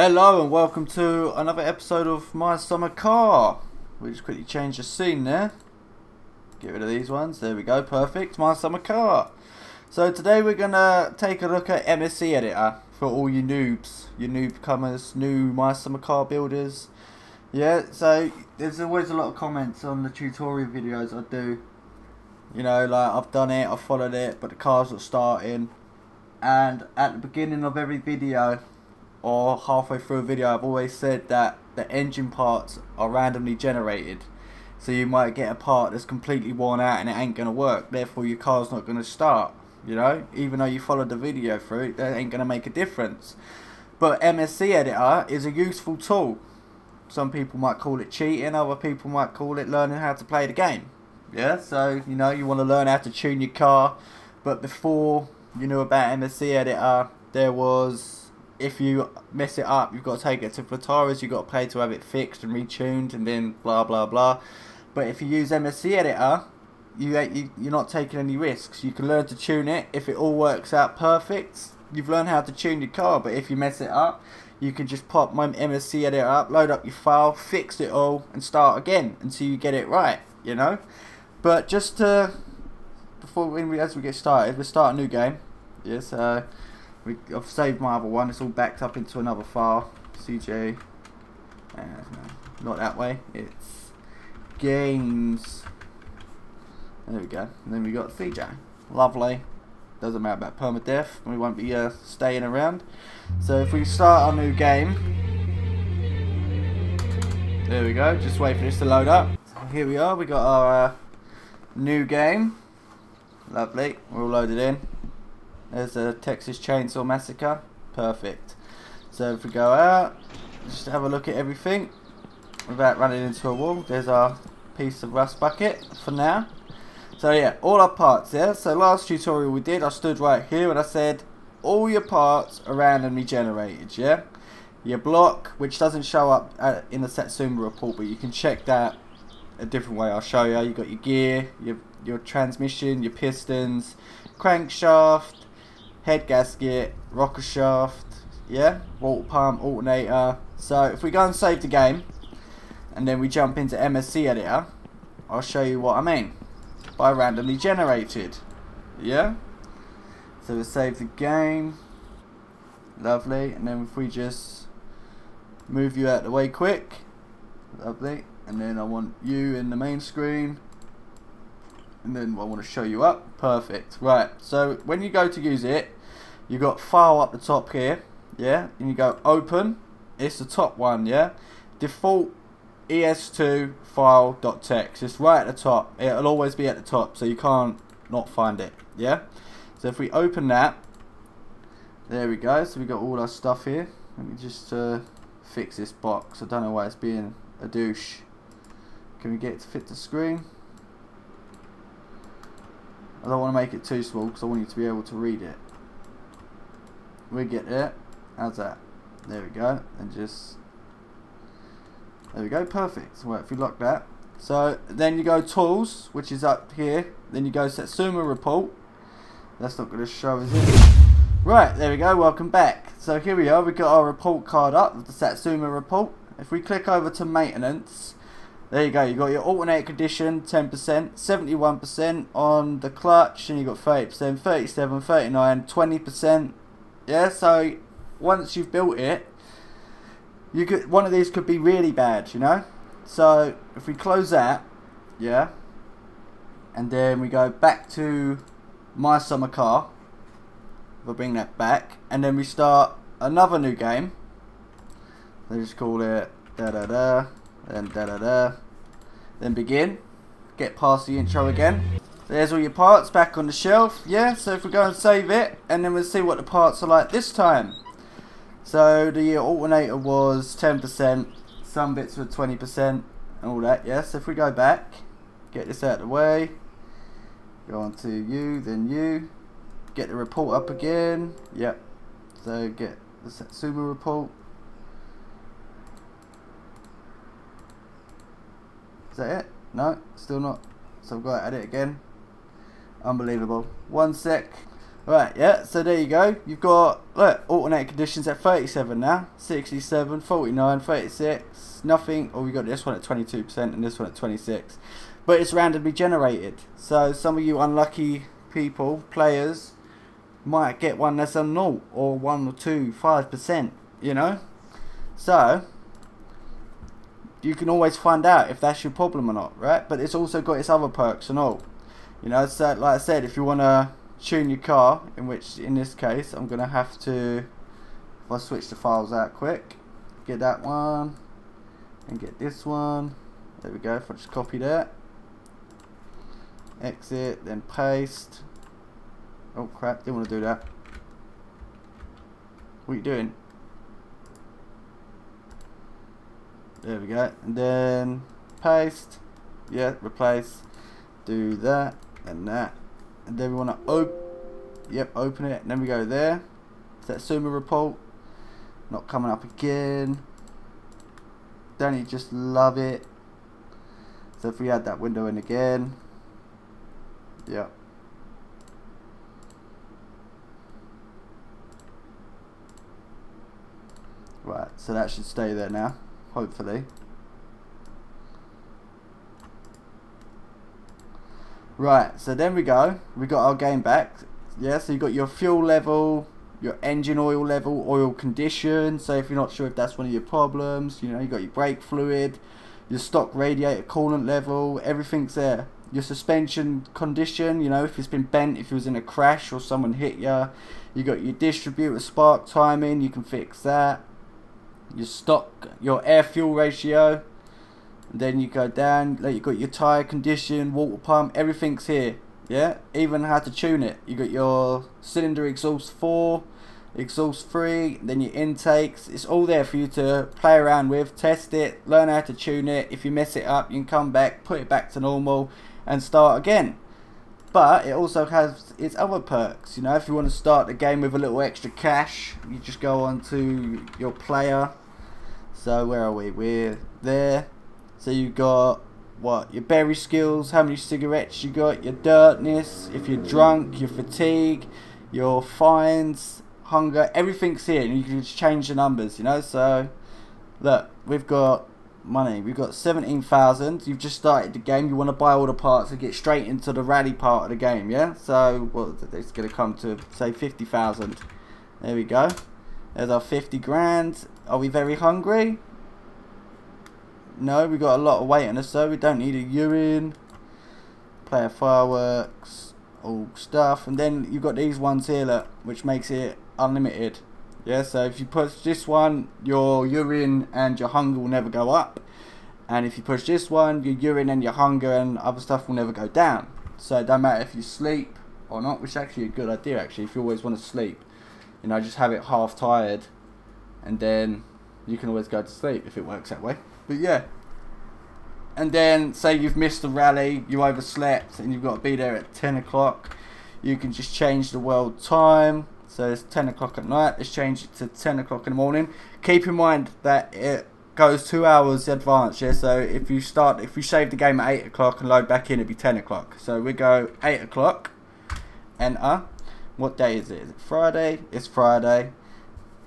Hello and welcome to another episode of My Summer Car. We just quickly changed the scene there. Get rid of these ones. There we go. Perfect. My Summer Car. So today we're going to take a look at MSCEditor for all you noobs. You noobcomers, new My Summer Car builders. Yeah, so there's always a lot of comments on the tutorial videos I do. You know, like I've done it, I've followed it, but the car's not starting. And at the beginning of every video, or halfway through a video, I've always said that the engine parts are randomly generated, so you might get a part that's completely worn out and it ain't gonna work, therefore your car's not gonna start. You know, even though you followed the video through, that ain't gonna make a difference. But MSCEditor is a useful tool. Some people might call it cheating, other people might call it learning how to play the game. Yeah, so you know, you want to learn how to tune your car, but before you knew about MSCEditor, there was, if you mess it up, you've got to take it to Flataris, you've got to pay to have it fixed and retuned, and then blah blah blah. But if you use MSCEditor, you're not taking any risks. You can learn to tune it. If it all works out perfect, you've learned how to tune your car. But if you mess it up, you can just pop my MSCEditor up, load up your file, fix it all, and start again until you get it right. You know. But just to, as we get started, we'll start a new game. Yes. I've saved my other one, it's all backed up into another file. CJ, no, not that way, it's games. There we go, and then we got CJ. Lovely, doesn't matter about permadeath, we won't be staying around. So if we start our new game, there we go, just wait for this to load up. So here we are, we got our new game. Lovely, we're all loaded in. There's a Texas Chainsaw Massacre. Perfect. So if we go out, just have a look at everything without running into a wall. There's our piece of rust bucket for now. So yeah, all our parts there. Yeah? So last tutorial we did, I stood right here and I said, all your parts are randomly generated, yeah? Your block, which doesn't show up in the Satsuma report, but you can check that a different way. I'll show you. You've got your gear, your transmission, your pistons, crankshaft, head gasket, rocker shaft, yeah, water pump, alternator. So if we go and save the game and then we jump into MSCEditor, I'll show you what I mean by randomly generated. Yeah, so we save the game. Lovely, and then if we just move you out of the way quick. Lovely, and then I want you in the main screen, and then I want to show you up. Perfect. Right, so when you go to use it, you got file up the top here, yeah, and you go open, it's the top one, yeah, default es2 file.txt, it's right at the top, it'll always be at the top, so you can't not find it, yeah. So if we open that, there we go, so we got all our stuff here. Let me just fix this box, I don't know why it's being a douche. Can we get it to fit the screen? I don't want to make it too small because I want you to be able to read it. We get there. How's that? There we go. And just, there we go. Perfect. Well, if you lock that. So then you go tools, which is up here. Then you go Satsuma report. That's not going to show, is it? Right. There we go. Welcome back. So here we are. We got our report card up with the Satsuma report. If we click over to maintenance. There you go, you got your alternate condition 10%, 71% on the clutch, and you got 30%, 37, 39, 20%. Yeah, so once you've built it, you could, one of these could be really bad, you know? So if we close that, yeah, and then we go back to My Summer Car. We'll bring that back, and then we start another new game. Let's just call it da-da-da. Then da-da-da. Then begin. Get past the intro again. There's all your parts back on the shelf. Yeah, so if we go and save it, and then we'll see what the parts are like this time. So the alternator was 10%. Some bits were 20%. And all that, yeah. So if we go back, get this out of the way. Go on to you, then you. Get the report up again. Yep. So get the Satsuma report. Is that it? No, still not. So I've got to edit again. Unbelievable. One sec. Right, yeah, so there you go. You've got, look, alternate conditions at 37 now. 67, 49, 36, nothing. Oh, we got this one at 22% and this one at 26. But it's randomly generated. So some of you unlucky people, players, might get one that's a 0 or 1 or 2, 5%, you know? So you can always find out if that's your problem or not, right? But it's also got its other perks and all. You know, so like I said, if you want to tune your car, in which in this case I'm gonna have to, if I switch the files out quick, get that one and get this one, there we go. If I just copy that, exit, then paste. Oh crap, didn't want to do that. What are you doing? There we go, and then paste, yeah, replace, do that and that. And then we want to open, yep, open it, and then we go there. Satsuma report, not coming up again. Don't you just love it? So if we add that window in again, yep. Right, so that should stay there now, hopefully. Right, so then we go, we got our game back. Yeah, so you got your fuel level, your engine oil level, oil condition. So if you're not sure if that's one of your problems, you know, you got your brake fluid, your stock radiator coolant level, everything's there. Your suspension condition, you know, if it's been bent, if it was in a crash or someone hit you. You got your distributor spark timing, you can fix that. Your stock, your air fuel ratio. And then you go down, like you got your tyre condition, water pump, everything's here. Yeah, even how to tune it. You got your cylinder exhaust 4, exhaust 3, then your intakes. It's all there for you to play around with, test it, learn how to tune it. If you mess it up, you can come back, put it back to normal and start again. But it also has its other perks. You know, if you want to start the game with a little extra cash, you just go on to your player. So where are we? We're there. So you got what, your berry skills, how many cigarettes you got, your dirtness, if you're drunk, your fatigue, your fines, hunger, everything's here, and you can just change the numbers, you know. So look, we've got money, we've got 17,000. You've just started the game, you want to buy all the parts and get straight into the rally part of the game, yeah. So well, it's going to come to say 50,000. There we go, there's our 50 grand. Are we very hungry? No, we got a lot of weight on us, so we don't need a urine. Player fireworks, all stuff, and then you've got these ones here, look, which makes it unlimited. Yeah, so if you push this one, your urine and your hunger will never go up, and if you push this one, your urine and your hunger and other stuff will never go down. So it don't matter if you sleep or not, which is actually a good idea. Actually, if you always want to sleep, you know, just have it half tired, and then you can always go to sleep if it works that way. But yeah, and then say you've missed the rally, you overslept, and you've got to be there at 10 o'clock. You can just change the world time. So it's 10 o'clock at night. Let's change it to 10 o'clock in the morning. Keep in mind that it goes 2 hours advanced. Yeah, so if you save the game at 8 o'clock and load back in, it'd be 10 o'clock. So we go 8 o'clock, enter. What day is it? Is it Friday? It's Friday.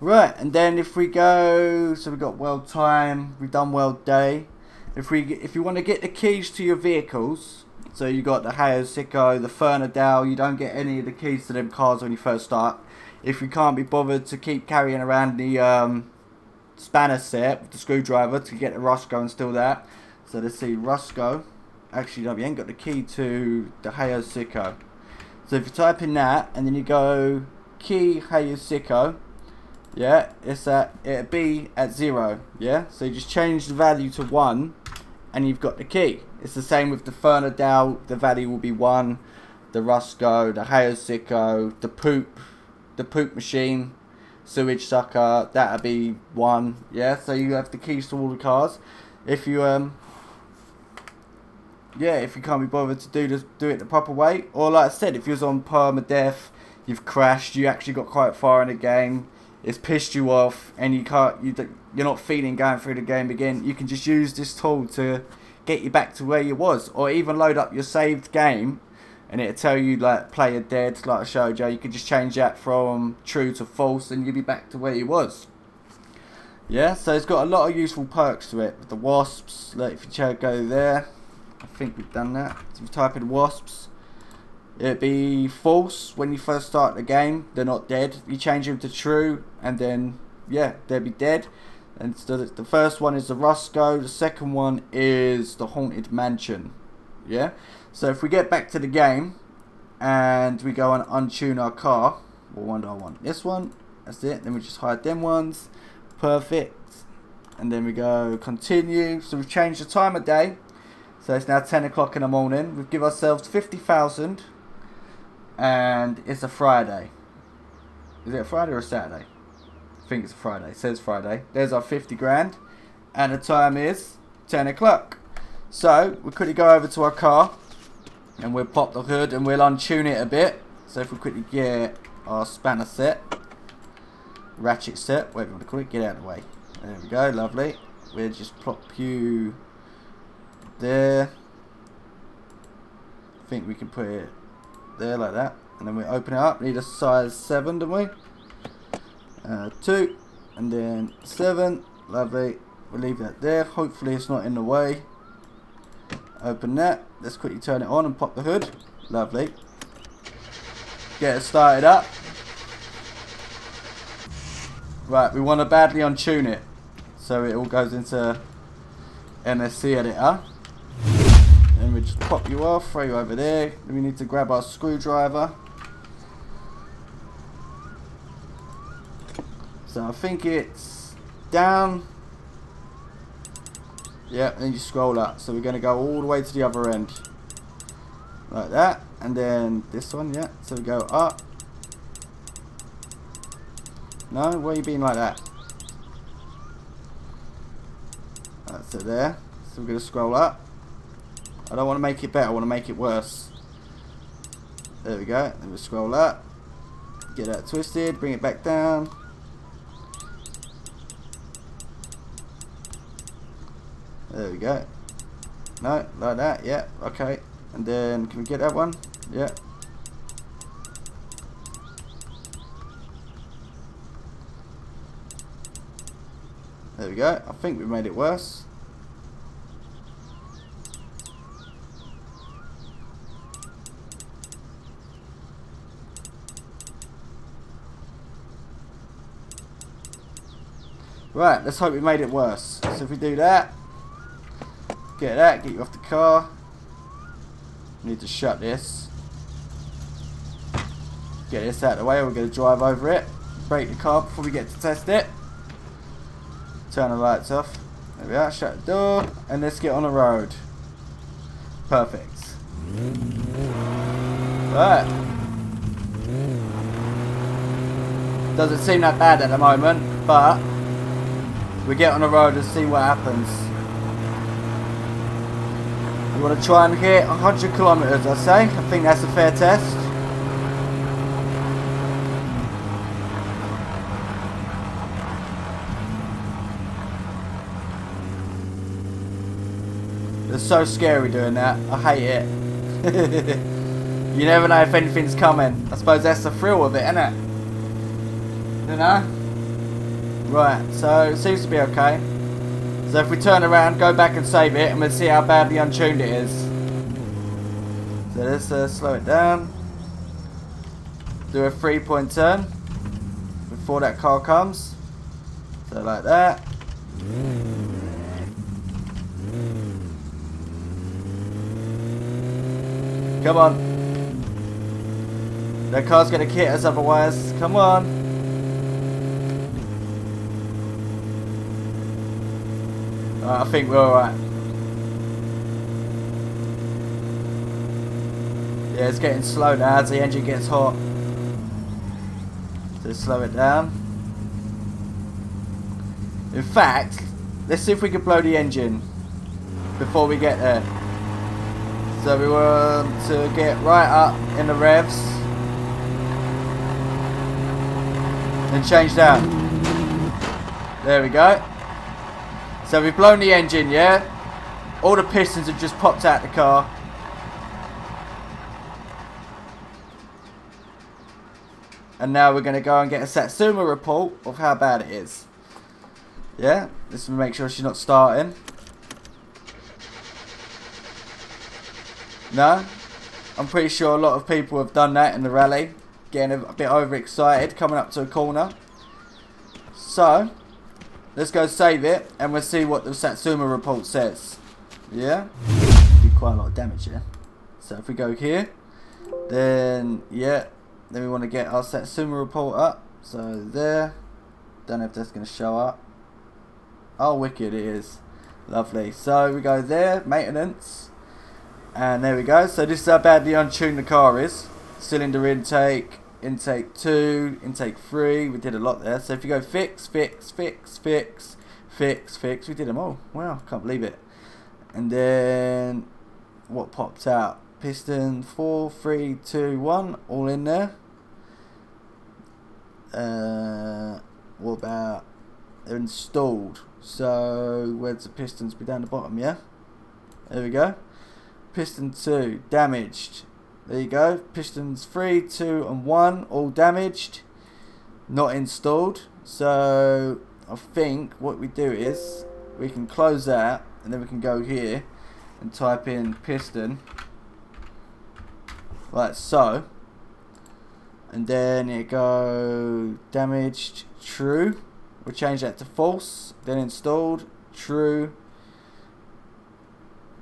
Right, and then if we go, so we've got world time, we've done world day. If you want to get the keys to your vehicles, so you got the Hayosiko, the Ferndale, you don't get any of the keys to them cars when you first start. If you can't be bothered to keep carrying around the spanner set with the screwdriver to get the Rusco and steal that. So let's see, Rusco. Actually, no, we ain't got the key to the Hayosiko. So if you type in that and then you go key Hayosiko. Yeah, it'll be at 0, yeah? So you just change the value to 1, and you've got the key. It's the same with the Ferndale, the value will be 1, the Rusco, the Hayosiko, the Poop Machine, Sewage Sucker, that'll be 1, yeah? So you have the keys to all the cars. If you, yeah, if you can't be bothered to do it the proper way, or like I said, if you was on permadeath, you've crashed, you actually got quite far in the game, it's pissed you off and you're not feeling going through the game again, you can just use this tool to get you back to where you was, or even load up your saved game and it'll tell you like player dead, like I showed you. You could just change that from true to false and you'll be back to where you was. Yeah, so it's got a lot of useful perks to it. With the wasps, like if you go there, I think we've done that. If you type in wasps, it'd be false when you first start the game. They're not dead. You change them to true, and then yeah, they'll be dead. And so the first one is the Rusco. The second one is the Haunted Mansion. Yeah. So if we get back to the game and we go and untune our car, well, one do I want? This one. That's it. Then we just hide them ones. Perfect. And then we go continue. So we've changed the time of day. So it's now 10 o'clock in the morning. We've given ourselves 50,000, and it's a Friday. Is it a Friday or a Saturday? I think it's a Friday. It says Friday. There's our 50 grand, and the time is 10 o'clock. So we quickly go over to our car, and we'll pop the hood, and we'll untune it a bit. So if we quickly get our spanner set, ratchet set, whatever you want to call it, get out of the way. There we go, lovely. We'll just plop you there. I think we can put it there like that, and then we open it up. Need a size 7, don't we? 2, and then 7, lovely. We'll leave that there. Hopefully it's not in the way. Open that. Let's quickly turn it on and pop the hood. Lovely. Get it started up. Right, we want to badly untune it, so it all goes into MSCEditor. And we just pop you off, throw you over there. Then we need to grab our screwdriver. So I think it's down. Yep, and you scroll up. So we're going to go all the way to the other end. Like that. And then this one, yeah. So we go up. No, why are you being like that? That's it there. So we're going to scroll up. I don't want to make it better, I want to make it worse. There we go. Then we scroll up. Get that twisted, bring it back down. There we go. No, like that, yeah, okay. And then, can we get that one? Yeah. There we go. I think we made it worse. Right, let's hope we made it worse. So if we do that, get you off the car. Need to shut this. Get this out of the way. We're going to drive over it. Brake the car before we get to test it. Turn the lights off. There we are. Shut the door. And let's get on the road. Perfect. Right. Doesn't seem that bad at the moment, but we get on the road and see what happens. We want to try and hit 100 kilometers, I say. I think that's a fair test. It's so scary doing that. I hate it. You never know if anything's coming. I suppose that's the thrill of it, isn't it? You know? Right, so it seems to be okay. So if we turn around, go back and save it, and we'll see how badly untuned it is. So let's slow it down. Do a 3-point turn before that car comes. So like that. Come on. That car's going to hit us otherwise. Come on. I think we're alright. Yeah, it's getting slow now as the engine gets hot. So slow it down. In fact, let's see if we can blow the engine before we get there. So we want to get right up in the revs and change down. There we go. So we've blown the engine, yeah? All the pistons have just popped out the car. And now we're going to go and get a Satsuma report of how bad it is. Yeah, just to make sure she's not starting. No? I'm pretty sure a lot of people have done that in the rally. Getting a bit overexcited, coming up to a corner. So, let's go save it and we'll see what the Satsuma report says. Yeah? Did quite a lot of damage here. So if we go here, then yeah, then we want to get our Satsuma report up. So there. Don't know if that's going to show up. Oh, wicked it is. Lovely. So we go there, maintenance. And there we go. So this is how badly untuned the car is. Cylinder intake, intake 2, intake 3. We did a lot there. So if you go fix, fix, fix, fix, fix, fix. We did them all. Wow, can't believe it. And then what popped out? Piston 4, 3, 2, 1. All in there. What about... They're installed. So where's the pistons? Be down the bottom, yeah? There we go. Piston 2, damaged. There you go. Pistons 3, 2 and 1, all damaged. Not installed. So I think what we do is we can close that and then we can go here and type in piston. Like so. And then it go damaged, true. We'll change that to false. Then installed, true.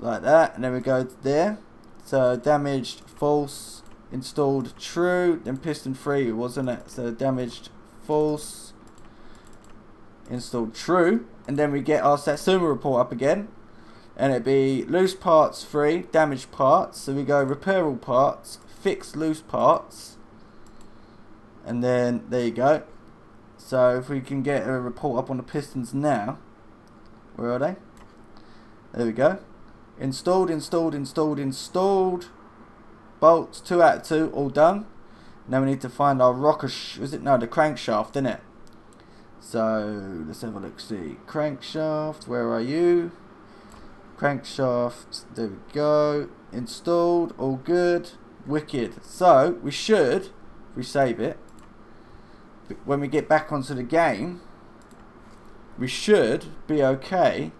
Like that, and then we go there. So damaged, false, installed, true. Then piston 3, wasn't it? So damaged, false, installed, true. And then we get our Satsuma report up again, and it'd be loose parts 3, damaged parts. So we go repair all parts, fix loose parts, and then there you go. So if we can get a report up on the pistons now, where are they? There we go. Installed, installed, installed, installed. Bolts 2 out of 2, all done. Now we need to find our rocker. Was it no the crankshaft, didn't it? So let's have a look. See crankshaft. Where are you? Crankshaft. There we go. Installed. All good. Wicked. So we should, if we save it, when we get back onto the game, we should be okay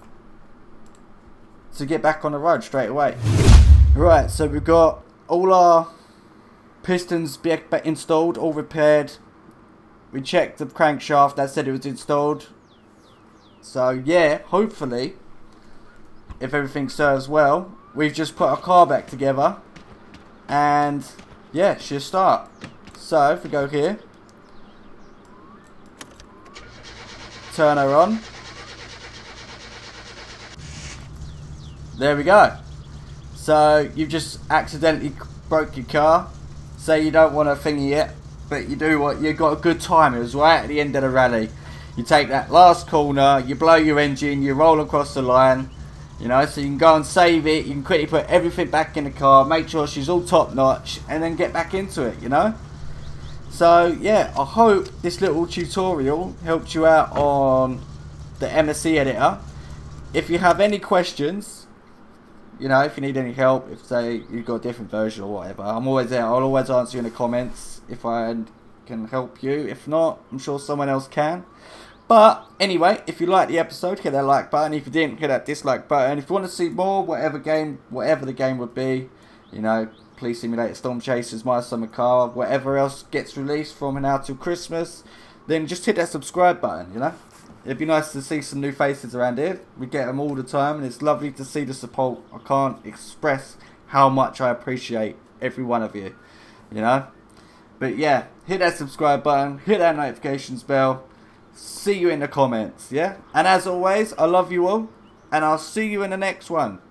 to get back on the road straight away. Right, so we've got all our pistons installed, all repaired. We checked the crankshaft, that said it was installed. So yeah, hopefully, if everything serves well, we've just put our car back together. And yeah, it should start. So if we go here, turn her on. There we go. So you've just accidentally broke your car. So you don't want a thingy yet, but you do want. You got a good time. It was right at the end of the rally. You take that last corner. You blow your engine. You roll across the line. You know, so you can go and save it. You can quickly put everything back in the car. Make sure she's all top notch, and then get back into it. You know. So yeah, I hope this little tutorial helped you out on the MSC editor. If you have any questions. You know, if you need any help, if say you've got a different version or whatever, I'm always there. I'll always answer you in the comments if I can help you. If not, I'm sure someone else can. But anyway, if you like the episode, hit that like button. If you didn't, hit that dislike button. If you want to see more, whatever the game would be, you know, Police Simulator, Storm Chasers, My Summer Car, whatever else gets released from now till Christmas, then just hit that subscribe button, you know. It'd be nice to see some new faces around here. We get them all the time, and it's lovely to see the support. I can't express how much I appreciate every one of you, you know. But yeah, hit that subscribe button, hit that notifications bell. See you in the comments, yeah. And as always, I love you all, and I'll see you in the next one.